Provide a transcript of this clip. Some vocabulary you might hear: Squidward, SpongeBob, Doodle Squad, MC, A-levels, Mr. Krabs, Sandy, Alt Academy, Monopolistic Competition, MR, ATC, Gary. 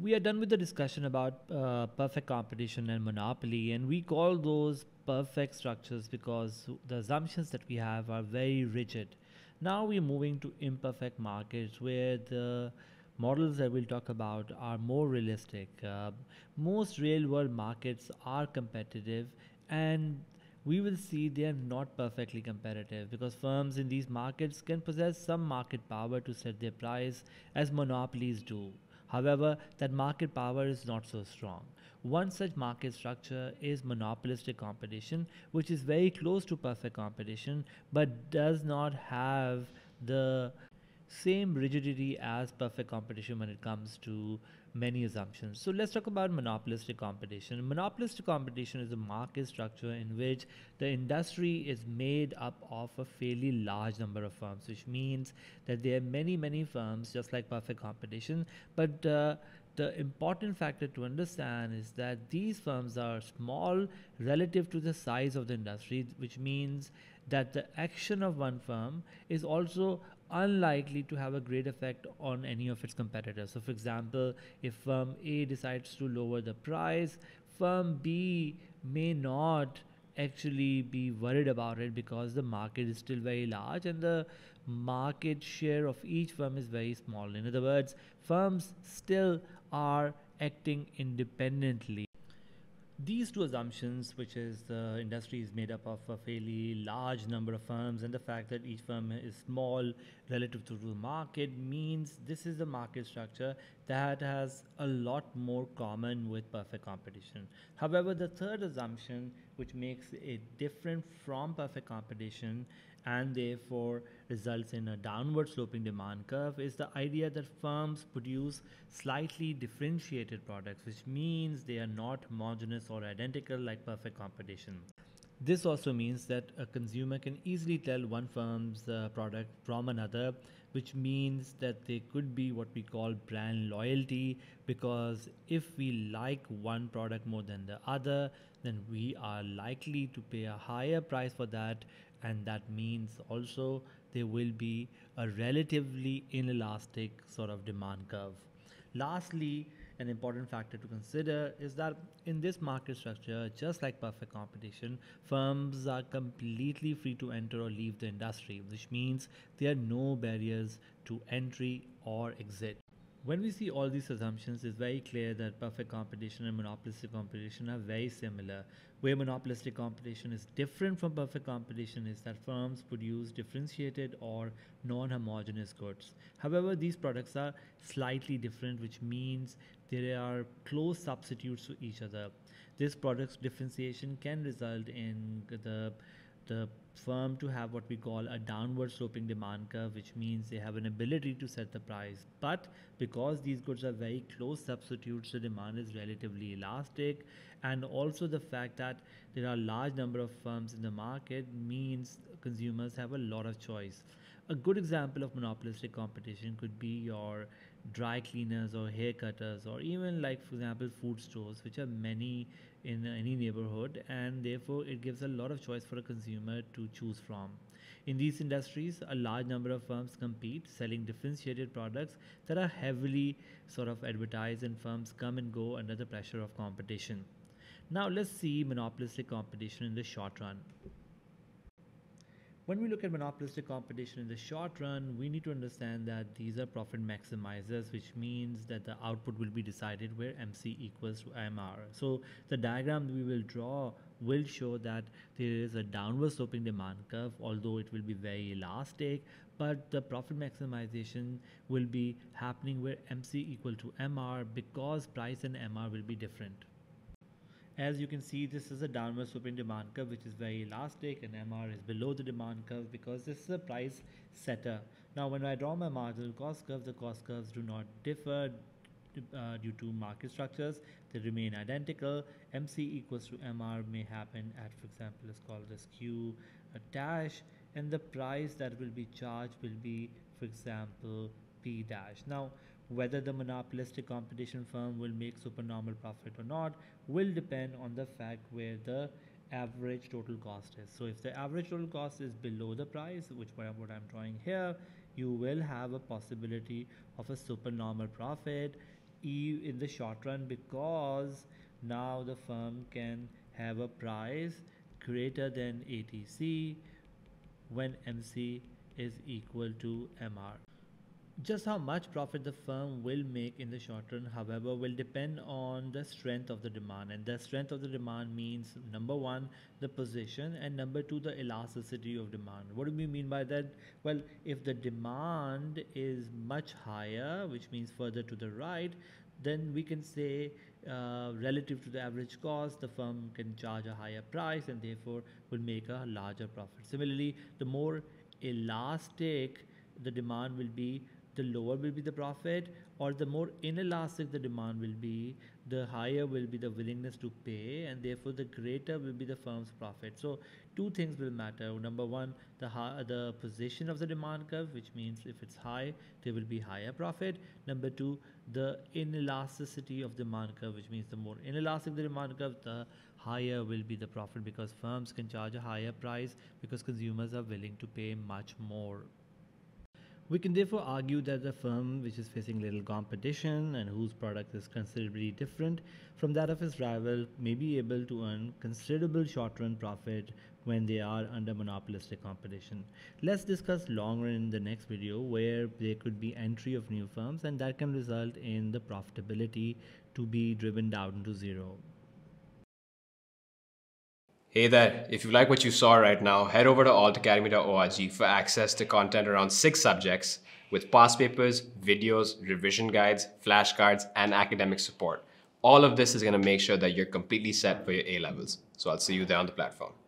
we are done with the discussion about perfect competition and monopoly, and we call those perfect structures because the assumptions that we have are very rigid. Now we're moving to imperfect markets, where the models that we'll talk about are more realistic. Most real-world markets are competitive, and we will see they are not perfectly competitive because firms in these markets can possess some market power to set their price as monopolies do. However, that market power is not so strong. One such market structure is monopolistic competition, which is very close to perfect competition but does not have the same rigidity as perfect competition when it comes to many assumptions. So let's talk about monopolistic competition. Monopolistic competition is a market structure in which the industry is made up of a fairly large number of firms, which means that there are many firms, just like perfect competition. But the important factor to understand is that these firms are small relative to the size of the industry, which means that the action of one firm is also unlikely to have a great effect on any of its competitors. So for example, if firm A decides to lower the price, firm B may not actually be worried about it because the market is still very large and the market share of each firm is very small. In other words, firms still are acting independently. These two assumptions, which is the industry is made up of a fairly large number of firms and the fact that each firm is small relative to the market, means this is the market structure that has a lot more common with perfect competition. However, the third assumption, which makes it different from perfect competition and therefore results in a downward sloping demand curve, is the idea that firms produce slightly differentiated products, which means they are not homogeneous or identical like perfect competition. This also means that a consumer can easily tell one firm's product from another, which means that there could be what we call brand loyalty, because if we like one product more than the other, then we are likely to pay a higher price for that. And that means also there will be a relatively inelastic sort of demand curve. Lastly, an important factor to consider is that in this market structure, just like perfect competition, firms are completely free to enter or leave the industry, which means there are no barriers to entry or exit. When we see all these assumptions, it's very clear that perfect competition and monopolistic competition are very similar. Where monopolistic competition is different from perfect competition is that firms produce differentiated or non-homogeneous goods. However, these products are slightly different, which means they are close substitutes to each other. This product's differentiation can result in the firm to have what we call a downward sloping demand curve, which means they have an ability to set the price. But because these goods are very close substitutes, the demand is relatively elastic, and also the fact that there are a large number of firms in the market means consumers have a lot of choice. A good example of monopolistic competition could be your dry cleaners or hair cutters, or even, like for example, food stores, which are many in any neighborhood, and therefore it gives a lot of choice for a consumer to choose from. In these industries, a large number of firms compete, selling differentiated products that are heavily sort of advertised, and firms come and go under the pressure of competition. Now let's see monopolistic competition in the short run. When we look at monopolistic competition in the short run, we need to understand that these are profit maximizers, which means that the output will be decided where MC equals to MR. So the diagram we will draw will show that there is a downward sloping demand curve, although it will be very elastic, but the profit maximization will be happening where MC equal to MR, because price and MR will be different. As you can see, this is a downward sloping demand curve which is very elastic, and MR is below the demand curve because this is a price setter. Now when I draw my marginal cost curve, the cost curves do not differ due to market structures. They remain identical. MC equals to MR may happen at, for example, let's call this Q dash, and the price that will be charged will be, for example, P dash. Now whether the monopolistic competition firm will make supernormal profit or not will depend on the fact where the average total cost is. So if the average total cost is below the price, which is what I'm drawing here, you will have a possibility of a supernormal profit in the short run, because now the firm can have a price greater than ATC when MC is equal to MR. Just how much profit the firm will make in the short run, however, will depend on the strength of the demand, and the strength of the demand means number one, the position, and number two, the elasticity of demand. What do we mean by that? Well, if the demand is much higher, which means further to the right, then we can say relative to the average cost, the firm can charge a higher price and therefore will make a larger profit. Similarly, the more elastic the demand will be, the lower will be the profit, or the more inelastic the demand will be, the higher will be the willingness to pay, and therefore the greater will be the firm's profit. So two things will matter. Number one, the position of the demand curve, which means if it's high, there will be higher profit. Number two, the inelasticity of the demand curve, which means the more inelastic the demand curve, the higher will be the profit, because firms can charge a higher price because consumers are willing to pay much more. We can therefore argue that the firm which is facing little competition and whose product is considerably different from that of its rival may be able to earn considerable short-run profit when they are under monopolistic competition. Let's discuss long-run in the next video, where there could be entry of new firms, and that can result in the profitability to be driven down to zero. Hey there, if you like what you saw right now, head over to altacademy.org for access to content around 6 subjects with past papers, videos, revision guides, flashcards, and academic support. All of this is going to make sure that you're completely set for your A-levels. So I'll see you there on the platform.